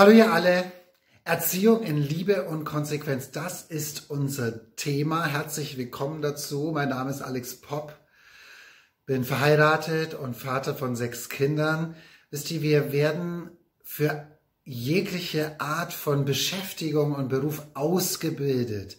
Hallo ihr alle, Erziehung in Liebe und Konsequenz, das ist unser Thema. Herzlich willkommen dazu. Mein Name ist Alex Popp, bin verheiratet und Vater von 6 Kindern. Wisst ihr, wir werden für jegliche Art von Beschäftigung und Beruf ausgebildet.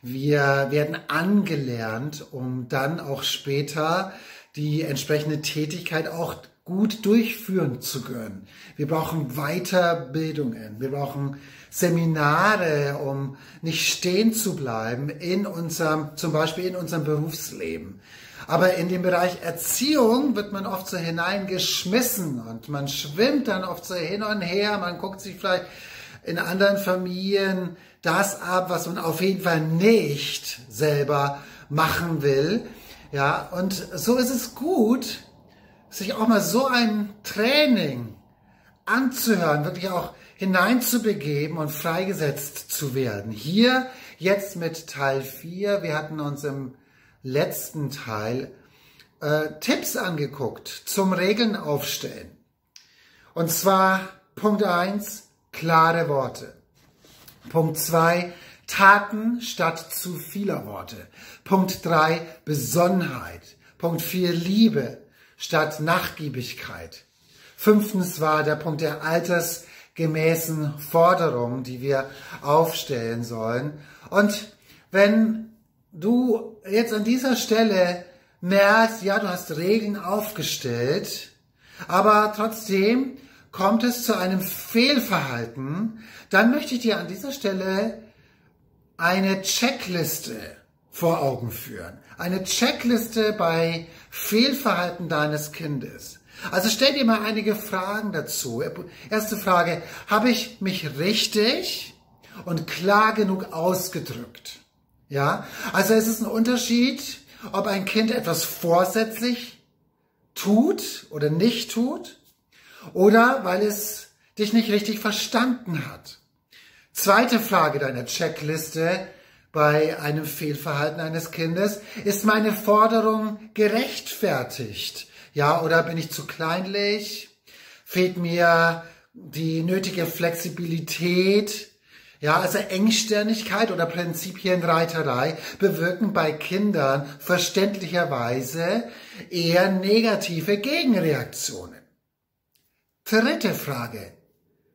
Wir werden angelernt, um dann auch später die entsprechende Tätigkeit auch gut durchführen zu können. Wir brauchen Weiterbildungen, wir brauchen Seminare, um nicht stehen zu bleiben in unserem, zum Beispiel in unserem Berufsleben. Aber in dem Bereich Erziehung wird man oft so hineingeschmissen und man schwimmt dann oft so hin und her, man guckt sich vielleicht in anderen Familien das ab, was man auf jeden Fall nicht selber machen will. Ja, und so ist es gut, sich auch mal so ein Training anzuhören, wirklich auch hineinzubegeben und freigesetzt zu werden. Hier jetzt mit Teil 4, wir hatten uns im letzten Teil Tipps angeguckt zum Regeln aufstellen. Und zwar Punkt 1, klare Worte. Punkt 2, Taten statt zu vieler Worte. Punkt 3, Besonnenheit. Punkt 4, Liebe statt Nachgiebigkeit. 5. war der Punkt der altersgemäßen Forderungen, die wir aufstellen sollen. Und wenn du jetzt an dieser Stelle merkst, ja, du hast Regeln aufgestellt, aber trotzdem kommt es zu einem Fehlverhalten, dann möchte ich dir an dieser Stelle eine Checkliste vor Augen führen. Eine Checkliste bei Fehlverhalten deines Kindes. Also stell dir mal einige Fragen dazu. Erste Frage, habe ich mich richtig und klar genug ausgedrückt? Ja, also es ist ein Unterschied, ob ein Kind etwas vorsätzlich tut oder nicht tut oder weil es dich nicht richtig verstanden hat. Zweite Frage deiner Checkliste bei einem Fehlverhalten eines Kindes: Ist meine Forderung gerechtfertigt? Ja, oder bin ich zu kleinlich? Fehlt mir die nötige Flexibilität? Ja, also Engstirnigkeit oder Prinzipienreiterei bewirken bei Kindern verständlicherweise eher negative Gegenreaktionen. Dritte Frage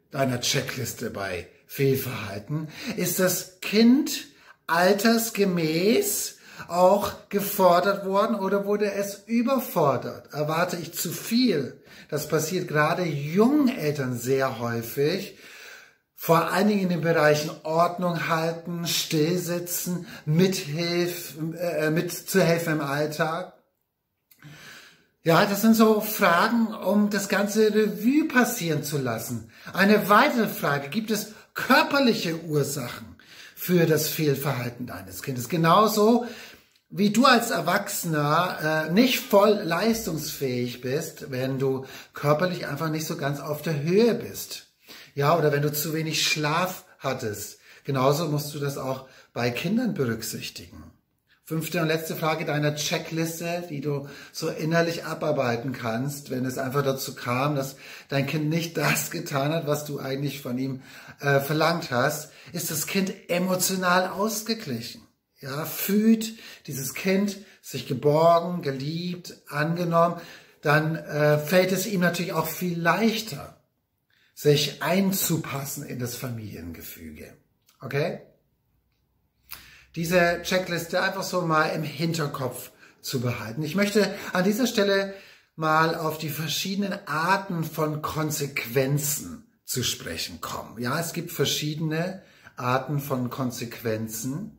deiner Checkliste bei Fehlverhalten: Ist das Kind altersgemäß auch gefordert worden oder wurde es überfordert? Erwarte ich zu viel? Das passiert gerade jungen Eltern sehr häufig, vor allen Dingen in den Bereichen Ordnung halten, stillsitzen, mitzuhelfen im Alltag. Ja, das sind so Fragen, um das ganze Revue passieren zu lassen. Eine weitere Frage: Gibt es körperliche Ursachen für das Fehlverhalten deines Kindes? Genauso wie du als Erwachsener nicht voll leistungsfähig bist, wenn du körperlich einfach nicht so ganz auf der Höhe bist. Ja, oder wenn du zu wenig Schlaf hattest. Genauso musst du das auch bei Kindern berücksichtigen. 5. und letzte Frage deiner Checkliste, die du so innerlich abarbeiten kannst, wenn es einfach dazu kam, dass dein Kind nicht das getan hat, was du eigentlich von ihm verlangt hast. Ist das Kind emotional ausgeglichen? Ja, fühlt dieses Kind sich geborgen, geliebt, angenommen? Dann fällt es ihm natürlich auch viel leichter, sich einzupassen in das Familiengefüge. Okay? Diese Checkliste einfach so mal im Hinterkopf zu behalten. Ich möchte an dieser Stelle mal auf die verschiedenen Arten von Konsequenzen zu sprechen kommen. Ja, es gibt verschiedene Arten von Konsequenzen.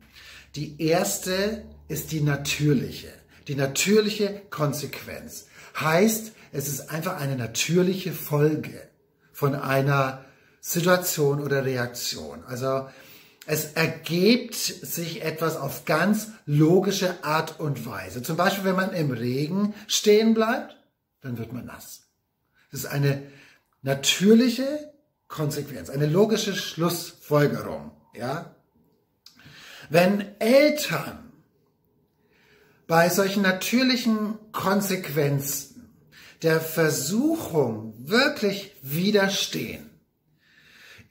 Die erste ist die natürliche. Die natürliche Konsequenz heißt, es ist einfach eine natürliche Folge von einer Situation oder Reaktion. Also es ergibt sich etwas auf ganz logische Art und Weise. Zum Beispiel, wenn man im Regen stehen bleibt, dann wird man nass. Das ist eine natürliche Konsequenz, eine logische Schlussfolgerung. Ja? Wenn Eltern bei solchen natürlichen Konsequenzen der Versuchung wirklich widerstehen,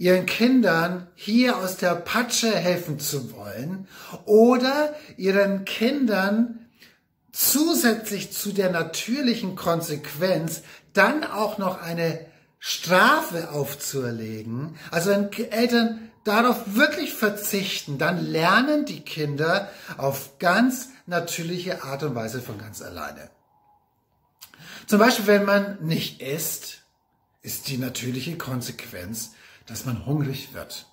ihren Kindern hier aus der Patsche helfen zu wollen oder ihren Kindern zusätzlich zu der natürlichen Konsequenz dann auch noch eine Strafe aufzuerlegen. Also wenn Eltern darauf wirklich verzichten, dann lernen die Kinder auf ganz natürliche Art und Weise von ganz alleine. Zum Beispiel, wenn man nicht isst, ist die natürliche Konsequenz, dass man hungrig wird.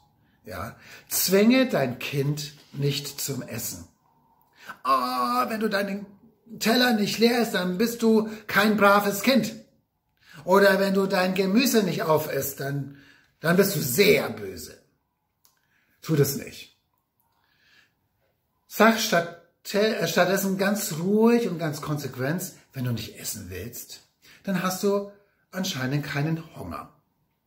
Ja? Zwänge dein Kind nicht zum Essen. Oh, wenn du deinen Teller nicht leer isst, dann bist du kein braves Kind. Oder wenn du dein Gemüse nicht aufisst, dann bist du sehr böse. Tu das nicht. Sag stattdessen ganz ruhig und ganz konsequent, wenn du nicht essen willst, dann hast du anscheinend keinen Hunger.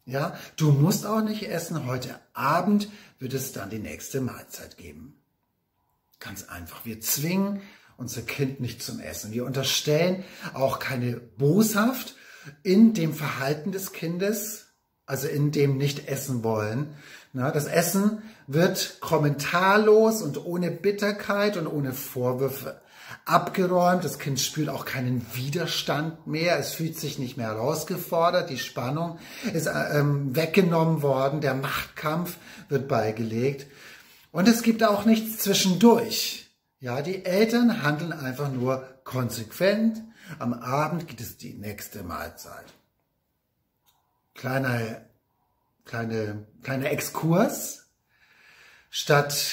Ja, du musst auch nicht essen. Heute Abend wird es dann die nächste Mahlzeit geben. Ganz einfach. Wir zwingen unser Kind nicht zum Essen. Wir unterstellen auch keine Boshaft in dem Verhalten des Kindes, also in dem nicht essen wollen. Das Essen wird kommentarlos und ohne Bitterkeit und ohne Vorwürfe abgeräumt. Das Kind spürt auch keinen Widerstand mehr. Es fühlt sich nicht mehr herausgefordert. Die Spannung ist weggenommen worden. Der Machtkampf wird beigelegt. Und es gibt auch nichts zwischendurch. Ja, die Eltern handeln einfach nur konsequent. Am Abend gibt es die nächste Mahlzeit. Kleiner Exkurs. Statt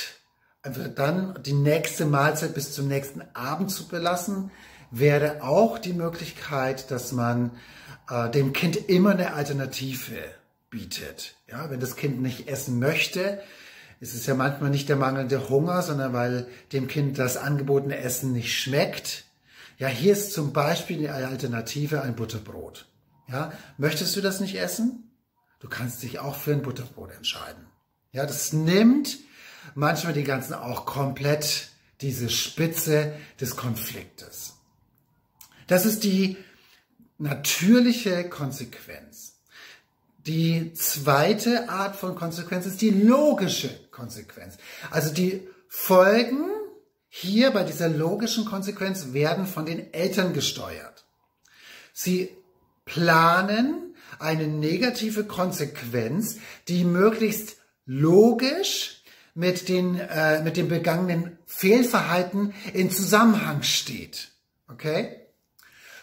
einfach dann die nächste Mahlzeit bis zum nächsten Abend zu belassen, wäre auch die Möglichkeit, dass man dem Kind immer eine Alternative bietet. Ja, wenn das Kind nicht essen möchte, ist es ja manchmal nicht der mangelnde Hunger, sondern weil dem Kind das angebotene Essen nicht schmeckt. Ja, hier ist zum Beispiel eine Alternative ein Butterbrot. Ja, möchtest du das nicht essen? Du kannst dich auch für ein Butterbrot entscheiden. Ja, das nimmt manchmal die ganzen auch komplett diese Spitze des Konfliktes. Das ist die natürliche Konsequenz. Die zweite Art von Konsequenz ist die logische Konsequenz. Also die Folgen hier bei dieser logischen Konsequenz werden von den Eltern gesteuert. Sie planen eine negative Konsequenz, die möglichst logisch mit dem begangenen Fehlverhalten in Zusammenhang steht. Okay?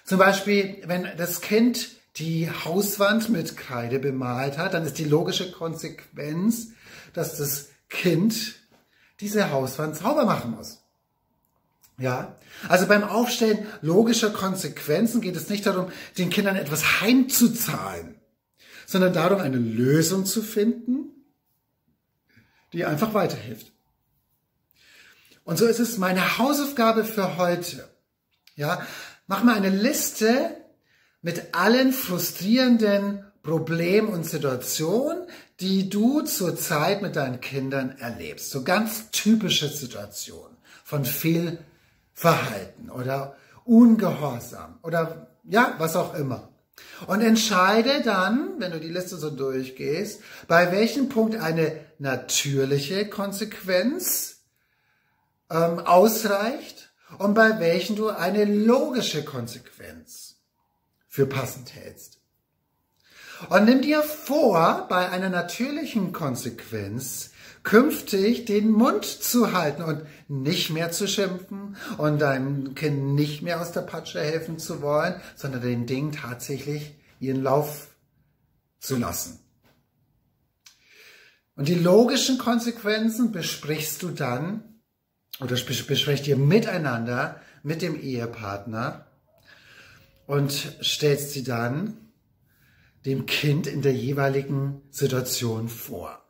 Zum Beispiel, wenn das Kind die Hauswand mit Kreide bemalt hat, dann ist die logische Konsequenz, dass das Kind diese Hauswand sauber machen muss. Ja, also beim Aufstellen logischer Konsequenzen geht es nicht darum, den Kindern etwas heimzuzahlen, sondern darum, eine Lösung zu finden, die einfach weiterhilft. Und so ist es meine Hausaufgabe für heute. Ja, mach mal eine Liste mit allen frustrierenden Problemen und Situationen, die du zurzeit mit deinen Kindern erlebst. So ganz typische Situationen von Fehlverhalten oder Ungehorsam oder ja, was auch immer. Und entscheide dann, wenn du die Liste so durchgehst, bei welchem Punkt eine natürliche Konsequenz ausreicht und bei welchen du eine logische Konsequenz für passend hältst. Und nimm dir vor, bei einer natürlichen Konsequenz künftig den Mund zu halten und nicht mehr zu schimpfen und deinem Kind nicht mehr aus der Patsche helfen zu wollen, sondern den Dingen tatsächlich ihren Lauf zu lassen. Und die logischen Konsequenzen besprichst du dann oder besprecht ihr miteinander mit dem Ehepartner und stellst sie dann dem Kind in der jeweiligen Situation vor.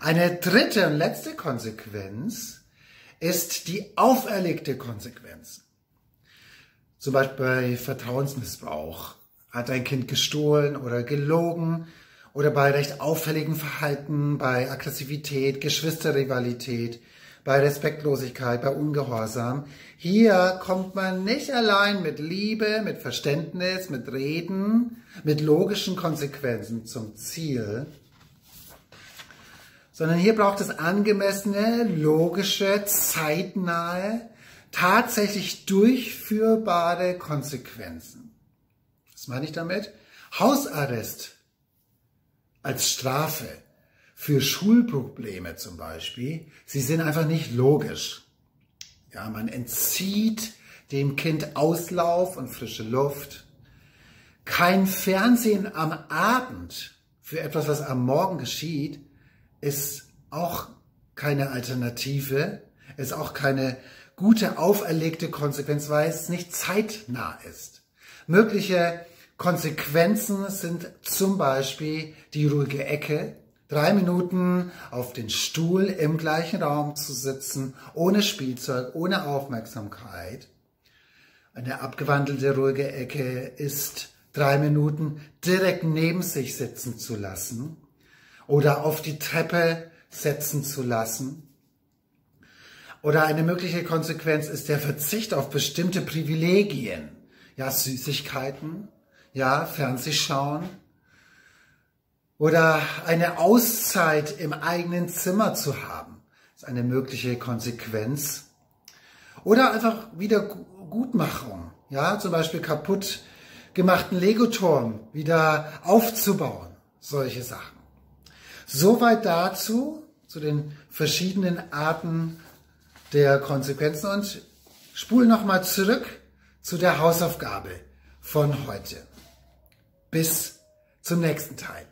Eine dritte und letzte Konsequenz ist die auferlegte Konsequenz. Zum Beispiel bei Vertrauensmissbrauch. Hat dein Kind gestohlen oder gelogen oder bei recht auffälligem Verhalten, bei Aggressivität, Geschwisterrivalität, bei Respektlosigkeit, bei Ungehorsam. Hier kommt man nicht allein mit Liebe, mit Verständnis, mit Reden, mit logischen Konsequenzen zum Ziel, sondern hier braucht es angemessene, logische, zeitnahe, tatsächlich durchführbare Konsequenzen. Was meine ich damit? Hausarrest als Strafe für Schulprobleme zum Beispiel, sie sind einfach nicht logisch. Ja, man entzieht dem Kind Auslauf und frische Luft. Kein Fernsehen am Abend für etwas, was am Morgen geschieht, ist auch keine Alternative, ist auch keine gute auferlegte Konsequenz, weil es nicht zeitnah ist. Mögliche Konsequenzen sind zum Beispiel die ruhige Ecke, 3 Minuten auf den Stuhl im gleichen Raum zu sitzen, ohne Spielzeug, ohne Aufmerksamkeit. Eine abgewandelte ruhige Ecke ist 3 Minuten direkt neben sich sitzen zu lassen oder auf die Treppe setzen zu lassen. Oder eine mögliche Konsequenz ist der Verzicht auf bestimmte Privilegien, ja, Süßigkeiten, ja, Fernsehschauen oder eine Auszeit im eigenen Zimmer zu haben, ist eine mögliche Konsequenz. Oder einfach Wiedergutmachung, ja, zum Beispiel kaputt gemachten Legoturm wieder aufzubauen, solche Sachen. Soweit dazu, zu den verschiedenen Arten der Konsequenzen, und spul nochmal zurück zu der Hausaufgabe von heute. Bis zum nächsten Teil.